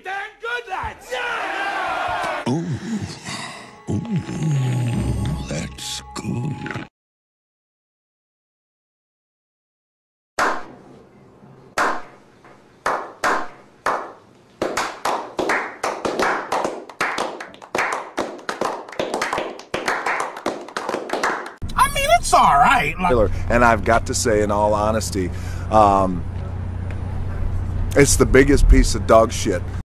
pretty damn good, lads! Yeah! Ooh. Ooh, that's good. It's all right. And I've got to say, in all honesty, it's the biggest piece of dog shit